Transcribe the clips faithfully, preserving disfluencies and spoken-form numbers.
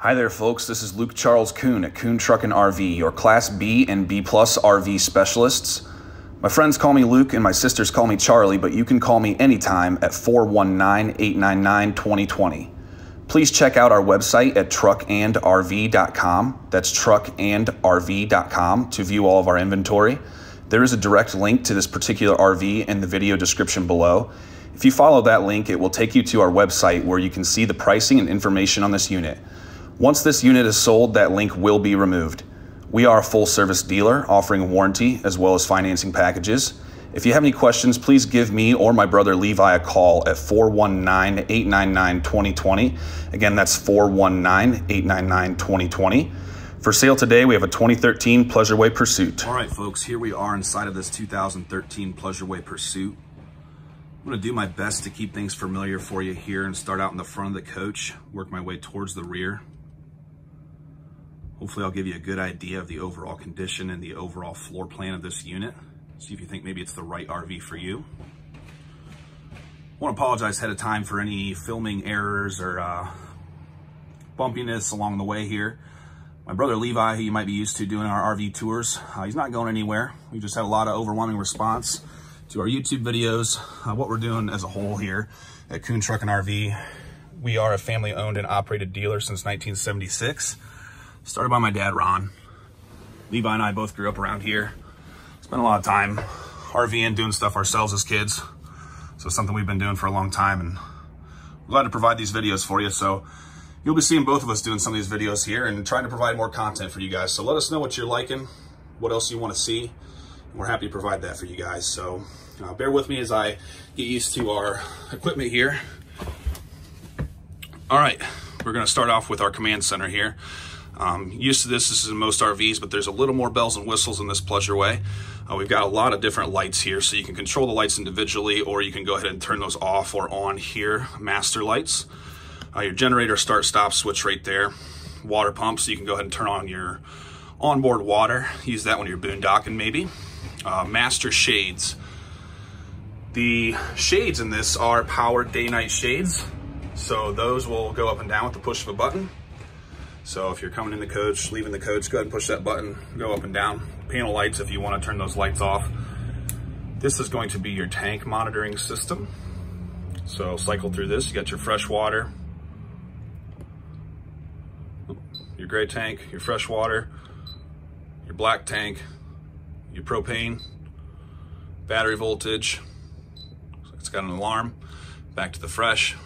Hi there folks, this is Luke Charles Kuhn at Kuhn Truck and R V, your Class B and B plus R V specialists. My friends call me Luke and my sisters call me Charlie, but you can call me anytime at four one nine, eight nine nine, two zero two zero. Please check out our website at truck and r v dot com. That's truck and r v dot com to view all of our inventory. There is a direct link to this particular R V in the video description below. If you follow that link, it will take you to our website where you can see the pricing and information on this unit. Once this unit is sold, that link will be removed. We are a full-service dealer offering a warranty as well as financing packages. If you have any questions, please give me or my brother Levi a call at four one nine, eight nine nine, two zero two zero. Again, that's four one nine, eight nine nine, two zero two zero. For sale today, we have a twenty thirteen Pleasure Way Pursuit. All right, folks, here we are inside of this two thousand thirteen Pleasure Way Pursuit. I'm gonna do my best to keep things familiar for you here and start out in the front of the coach, work my way towards the rear. Hopefully I'll give you a good idea of the overall condition and the overall floor plan of this unit. See if you think maybe it's the right R V for you. I want to apologize ahead of time for any filming errors or uh, bumpiness along the way here. My brother Levi, who you might be used to doing our R V tours, uh, he's not going anywhere. We just had a lot of overwhelming response to our YouTube videos. Uh, what we're doing as a whole here at Kuhn Truck and R V, we are a family owned and operated dealer since nineteen seventy-six. Started by my dad, Ron. Levi and I both grew up around here. Spent a lot of time RVing, doing stuff ourselves as kids. So it's something we've been doing for a long time, and we're glad to provide these videos for you. So you'll be seeing both of us doing some of these videos here and trying to provide more content for you guys. So let us know what you're liking, what else you want to see. We're happy to provide that for you guys. So uh, bear with me as I get used to our equipment here. All right, we're gonna start off with our command center here. Um, used to this, this is in most R Vs, but there's a little more bells and whistles in this Pleasure Way. Uh, we've got a lot of different lights here, so you can control the lights individually, or you can go ahead and turn those off or on here. Master lights, uh, your generator start stop switch right there. Water pump, so you can go ahead and turn on your onboard water. Use that when you're boondocking maybe. Uh, master shades. The shades in this are powered day-night shades, so those will go up and down with the push of a button. So if you're coming in the coach, leaving the coach, go ahead and push that button, go up and down. Panel lights if you want to turn those lights off. This is going to be your tank monitoring system. So cycle through this, you got your fresh water, your gray tank, your fresh water, your black tank, your propane, battery voltage. So it's got an alarm, back to the fresh.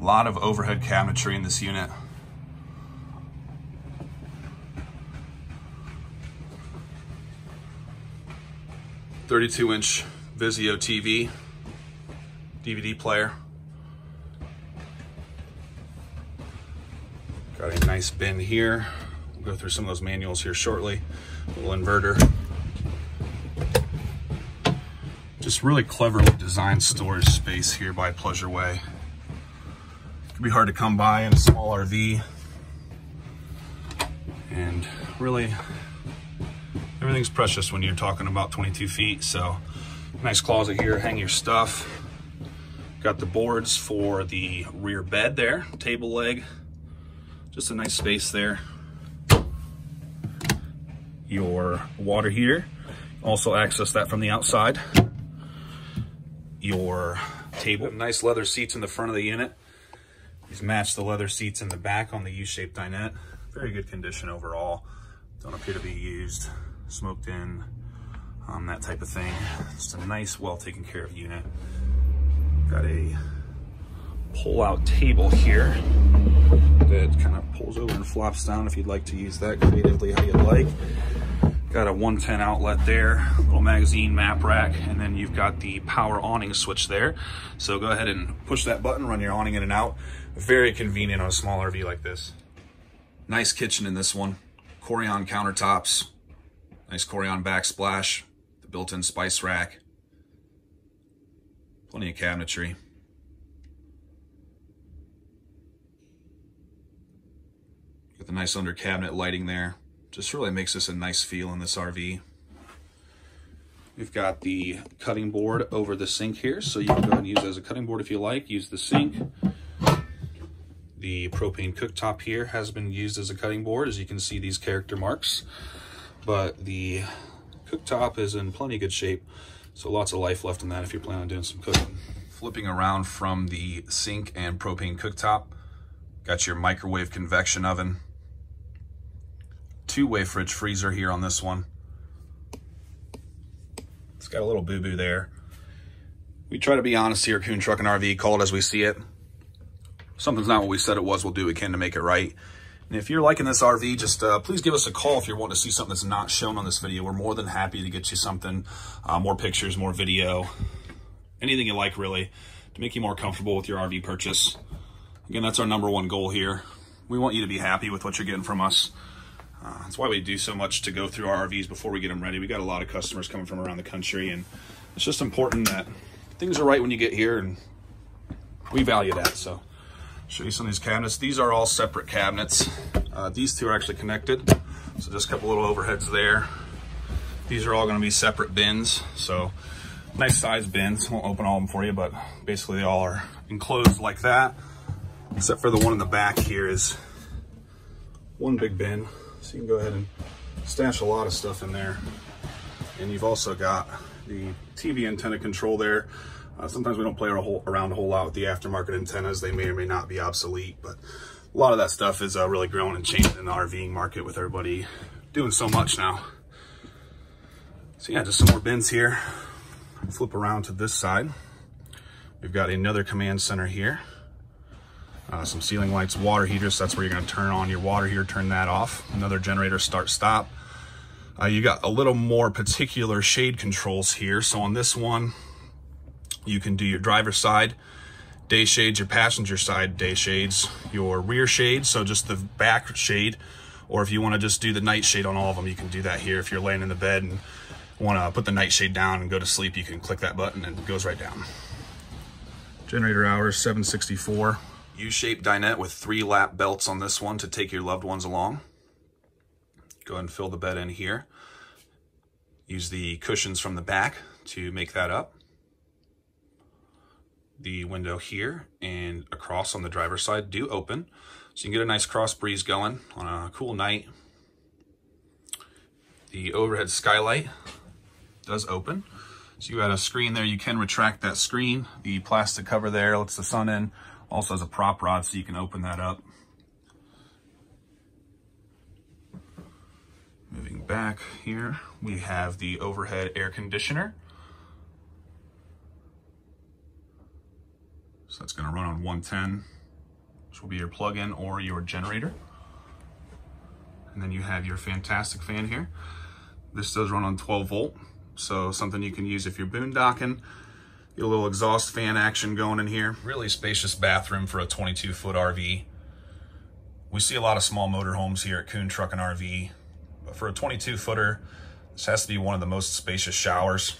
A lot of overhead cabinetry in this unit. thirty-two inch Vizio T V, D V D player. Got a nice bin here. We'll go through some of those manuals here shortly. Little inverter. Just really cleverly designed storage space here by Pleasure Way. It'd be hard to come by in a small R V, and really everything's precious when you're talking about twenty-two feet. So nice closet here, hang your stuff. Got the boards for the rear bed there, table leg, just a nice space there. Your water heater, also access that from the outside. Your table, nice leather seats in the front of the unit. These match the leather seats in the back on the U-shaped dinette. Very good condition overall. Don't appear to be used, smoked in, um, that type of thing. Just a nice, well taken care of unit. Got a pull-out table here that kind of pulls over and flops down if you'd like to use that creatively how you'd like. Got a one ten outlet there, little magazine map rack, and then you've got the power awning switch there. So go ahead and push that button, run your awning in and out. Very convenient on a small R V like this. Nice kitchen in this one. Corian countertops, nice Corian backsplash, the built-in spice rack, plenty of cabinetry. Got the nice under cabinet lighting there. Just really makes this a nice feel in this R V. We've got the cutting board over the sink here, so you can go ahead and use it as a cutting board if you like. Use the sink. The propane cooktop here has been used as a cutting board, as you can see these character marks. But the cooktop is in plenty good shape, so lots of life left in that if you plan on doing some cooking. Flipping around from the sink and propane cooktop, got your microwave convection oven, two-way fridge freezer here on this one. It's got a little boo-boo there. We try to be honest here at Kuhn Truck and R V, call it as we see it. If something's not what we said it was, we'll do what we can to make it right. And if you're liking this R V, just uh, please give us a call if you're wanting to see something that's not shown on this video. We're more than happy to get you something, uh, more pictures, more video, anything you like really, to make you more comfortable with your R V purchase. Again, that's our number one goal here. We want you to be happy with what you're getting from us. Uh, that's why we do so much to go through our R Vs before we get them ready. We got a lot of customers coming from around the country, and it's just important that things are right when you get here, and we value that. So, show you some of these cabinets. These are all separate cabinets. Uh, these two are actually connected, so just a couple little overheads there. These are all going to be separate bins, so nice size bins. Won't open all of them for you, but basically they all are enclosed like that, except for the one in the back here is one big bin. So you can go ahead and stash a lot of stuff in there. And you've also got the T V antenna control there. Uh, sometimes we don't play around a whole lot with the aftermarket antennas. They may or may not be obsolete, but a lot of that stuff is uh, really growing and changing in the RVing market with everybody doing so much now. So yeah, just some more bins here. Flip around to this side. We've got another command center here. Uh, some ceiling lights, water heaters. So that's where you're going to turn on your water heater, turn that off. Another generator, start, stop. Uh, you got a little more particular shade controls here. So on this one, you can do your driver's side day shades, your passenger side day shades, your rear shade, so just the back shade, or if you want to just do the night shade on all of them, you can do that here. If you're laying in the bed and want to put the night shade down and go to sleep, you can click that button and it goes right down. Generator hours, seven sixty-four. U-shaped dinette with three lap belts on this one to take your loved ones along. Go ahead and fill the bed in here. Use the cushions from the back to make that up. The window here and across on the driver's side do open, so you can get a nice cross breeze going on a cool night. The overhead skylight does open. So you got a screen there. You can retract that screen. The plastic cover there lets the sun in. Also has a prop rod, so you can open that up. Moving back here, we have the overhead air conditioner. So that's going to run on one ten, which will be your plug-in or your generator. And then you have your fantastic fan here. This does run on twelve volt, so something you can use if you're boondocking. Get a little exhaust fan action going in here. Really spacious bathroom for a twenty-two foot R V. We see a lot of small motorhomes here at Kuhn Truck and R V, but for a twenty-two footer, this has to be one of the most spacious showers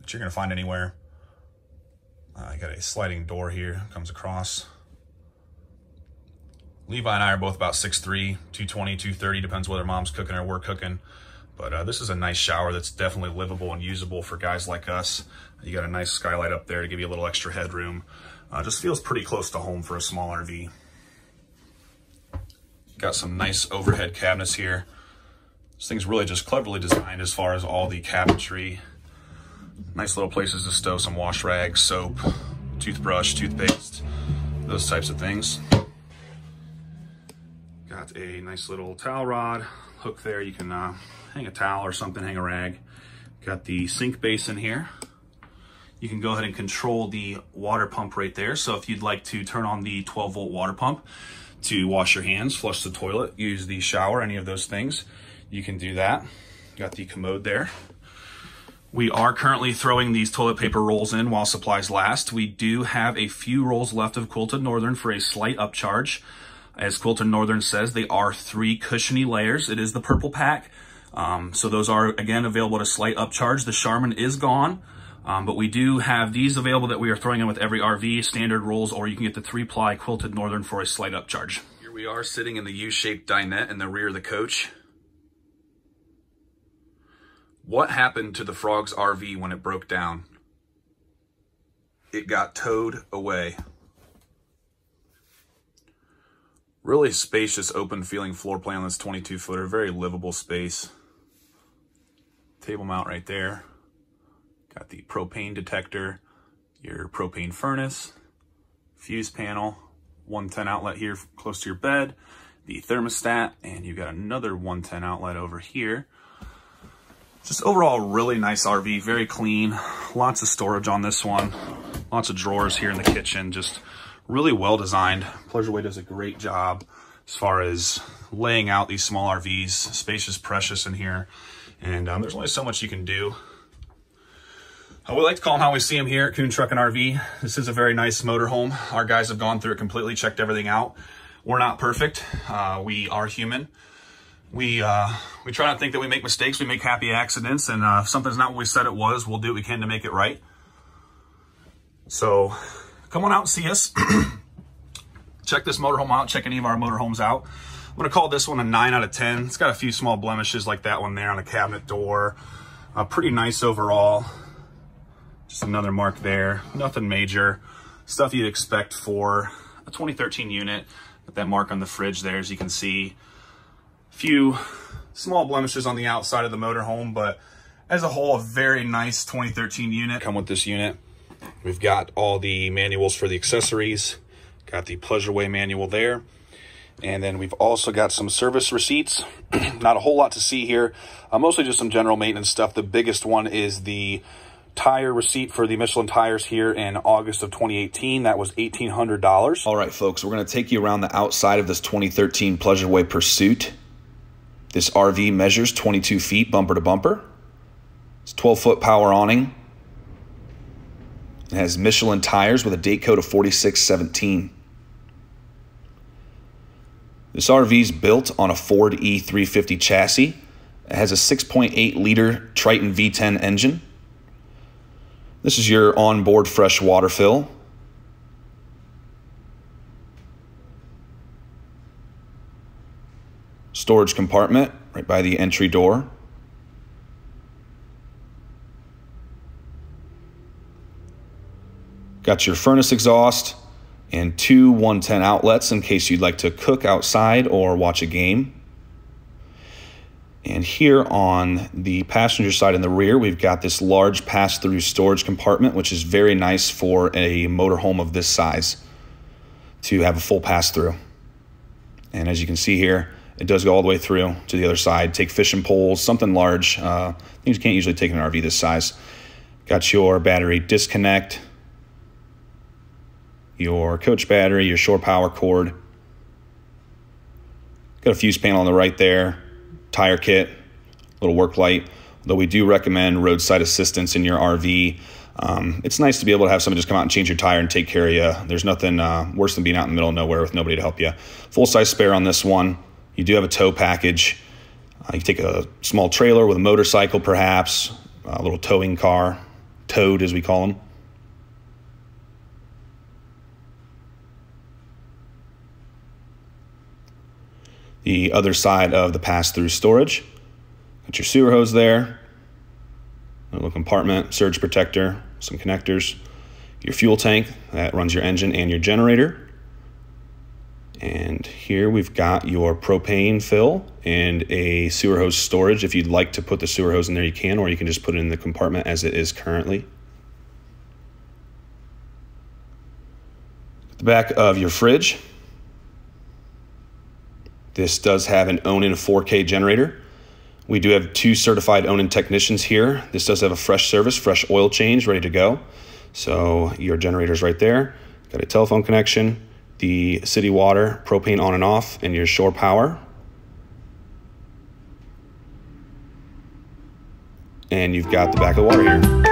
that you're going to find anywhere. I uh, got a sliding door here, comes across. Levi and I are both about six three, two twenty, two thirty, depends whether mom's cooking or we're cooking. But uh, this is a nice shower that's definitely livable and usable for guys like us. You got a nice skylight up there to give you a little extra headroom. Uh, just feels pretty close to home for a small R V. Got some nice overhead cabinets here. This thing's really just cleverly designed as far as all the cabinetry. Nice little places to stow some wash rags, soap, toothbrush, toothpaste, those types of things. Got a nice little towel rod hook there. You can uh, hang a towel or something, hang a rag. Got the sink basin here. You can go ahead and control the water pump right there. So if you'd like to turn on the twelve volt water pump to wash your hands, flush the toilet, use the shower, any of those things, you can do that. Got the commode there. We are currently throwing these toilet paper rolls in while supplies last. We do have a few rolls left of Quilted Northern for a slight upcharge. As Quilted Northern says, they are three cushiony layers. It is the purple pack. Um, so those are, again, available at a slight upcharge. The Charmin is gone. Um, but we do have these available that we are throwing in with every R V, standard rolls, or you can get the three-ply Quilted Northern for a slight upcharge. Here we are sitting in the U-shaped dinette in the rear of the coach. What happened to the Frog's R V when it broke down? It got towed away. Really spacious, open-feeling floor plan on this twenty-two footer. Very livable space. Table mount right there. Got the propane detector, your propane furnace, fuse panel, one ten outlet here close to your bed, the thermostat, and you've got another one ten outlet over here. Just overall, really nice R V, very clean, lots of storage on this one, lots of drawers here in the kitchen, just really well designed. Pleasure Way does a great job as far as laying out these small R Vs. Space is precious in here, and um, there's only so much you can do. Uh, we like to call them how we see them here at Kuhn Truck and R V. This is a very nice motorhome. Our guys have gone through it completely, checked everything out. We're not perfect, uh, we are human. We uh, we try not to think that we make mistakes. We make happy accidents, and uh, if something's not what we said it was, we'll do what we can to make it right. So come on out and see us. Check this motorhome out. Check any of our motorhomes out. I'm going to call this one a nine out of ten. It's got a few small blemishes like that one there on a cabinet door. Uh, pretty nice overall. Just another mark there. Nothing major. Stuff you'd expect for a twenty thirteen unit. But that mark on the fridge there, as you can see. Few small blemishes on the outside of the motorhome, but as a whole, a very nice twenty thirteen unit. Come with this unit. We've got all the manuals for the accessories. Got the Pleasure Way manual there. And then we've also got some service receipts. Not a whole lot to see here. Uh, mostly just some general maintenance stuff. The biggest one is the tire receipt for the Michelin tires here in August of twenty eighteen. That was eighteen hundred dollars. All right, folks, we're going to take you around the outside of this twenty thirteen Pleasure Way Pursuit. This R V measures twenty-two feet bumper to bumper. It's twelve foot power awning. It has Michelin tires with a date code of forty-six seventeen. This R V is built on a Ford E three fifty chassis. It has a six point eight liter Triton V ten engine. This is your onboard fresh water fill. Storage compartment right by the entry door. Got your furnace exhaust and two one ten outlets in case you'd like to cook outside or watch a game. And here on the passenger side in the rear, we've got this large pass-through storage compartment, which is very nice for a motorhome of this size to have a full pass-through. And as you can see here, it does go all the way through to the other side. Take fishing poles, something large. Uh, things you can't usually take in an R V this size. Got your battery disconnect, your coach battery, your shore power cord. Got a fuse panel on the right there, tire kit, little work light. Though we do recommend roadside assistance in your R V. Um, it's nice to be able to have somebody just come out and change your tire and take care of you. There's nothing uh, worse than being out in the middle of nowhere with nobody to help you. Full-size spare on this one. You do have a tow package. Uh, you take a small trailer with a motorcycle, perhaps, a little towing car, towed as we call them. The other side of the pass-through storage. Got your sewer hose there, a little compartment, surge protector, some connectors, your fuel tank that runs your engine and your generator. And here we've got your propane fill and a sewer hose storage. If you'd like to put the sewer hose in there, you can, or you can just put it in the compartment as it is currently. At the back of your fridge, this does have an Onan four K generator. We do have two certified Onan technicians here. This does have a fresh service, fresh oil change, ready to go. So your generator's right there. Got a telephone connection, the city water, propane on and off, and your shore power. And you've got the back of the water here.